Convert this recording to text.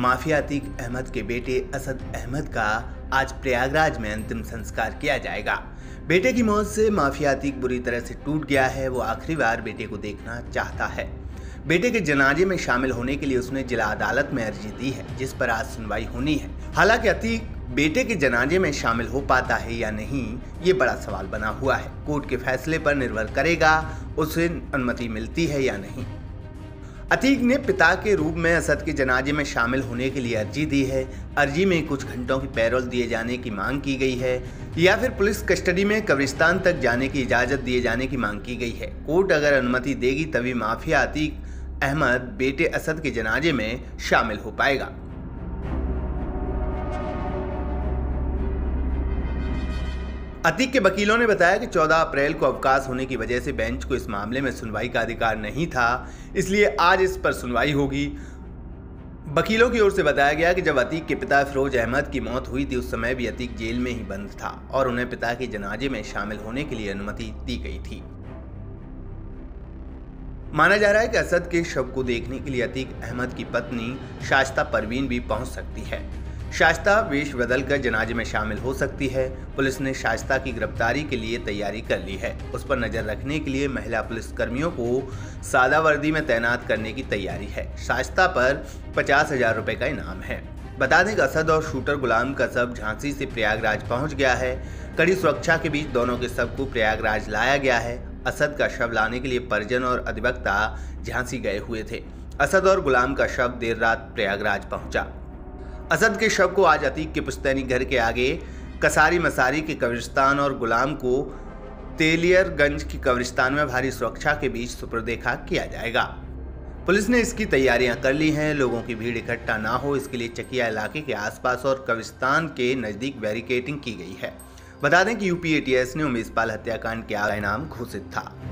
Mafia Atiq Ahmad के बेटे असद अहमद का आज प्रयागराज में अंतिम संस्कार किया जाएगा। बेटे की मौत से माफिया अतीक बुरी तरह से टूट गया है। वो आखिरी बार बेटे को देखना चाहता है। बेटे के जनाजे में शामिल होने के लिए उसने जिला अदालत में अर्जी दी है, जिस पर आज सुनवाई होनी है। हालांकि अतीक बेटे के जनाजे में शामिल हो पाता है या नहीं, ये बड़ा सवाल बना हुआ है। कोर्ट के फैसले पर निर्भर करेगा उसे अनुमति मिलती है या नहीं। अतीक ने पिता के रूप में असद के जनाजे में शामिल होने के लिए अर्जी दी है। अर्जी में कुछ घंटों की पैरोल दिए जाने की मांग की गई है या फिर पुलिस कस्टडी में कब्रिस्तान तक जाने की इजाज़त दिए जाने की मांग की गई है। कोर्ट अगर अनुमति देगी तभी माफिया अतीक अहमद बेटे असद के जनाजे में शामिल हो पाएगा। अतीक के वकीलों ने बताया कि 14 अप्रैल को अवकाश होने की वजह से बेंच को इस मामले में सुनवाई का अधिकार नहीं था, इसलिए आज इस पर सुनवाई होगी। वकीलों की ओर से बताया गया कि जब अतीक के पिता फिरोज अहमद की मौत हुई थी, उस समय भी अतीक जेल में ही बंद था और उन्हें पिता के जनाजे में शामिल होने के लिए अनुमति दी गई थी। माना जा रहा है कि असद के शव को देखने के लिए अतीक अहमद की पत्नी शाइस्ता परवीन भी पहुँच सकती है। शाइस्ता वेश बदलकर जनाजे में शामिल हो सकती है। पुलिस ने शाइस्ता की गिरफ्तारी के लिए तैयारी कर ली है। उस पर नज़र रखने के लिए महिला पुलिसकर्मियों को सादा वर्दी में तैनात करने की तैयारी है। शाइस्ता पर 50,000 रुपये का इनाम है। बता दें कि असद और शूटर गुलाम का शव झांसी से प्रयागराज पहुँच गया है। कड़ी सुरक्षा के बीच दोनों के शव को प्रयागराज लाया गया है। असद का शव लाने के लिए परिजन और अधिवक्ता झांसी गए हुए थे। असद और गुलाम का शव देर रात प्रयागराज पहुँचा। असद के शव को आज अतीक के पुश्तैनी घर के आगे कसारी मसारी के कब्रिस्तान और गुलाम को तेलियरगंज की कब्रिस्तान में भारी सुरक्षा के बीच सुपुर्द-ए-खाक किया जाएगा। पुलिस ने इसकी तैयारियां कर ली हैं। लोगों की भीड़ इकट्ठा ना हो, इसके लिए चकिया इलाके के आसपास और कब्रिस्तान के नज़दीक बैरिकेडिंग की गई है। बता दें कि यूपीएटीएस ने उमेश पाल हत्याकांड के आरोपी नाम घोषित था।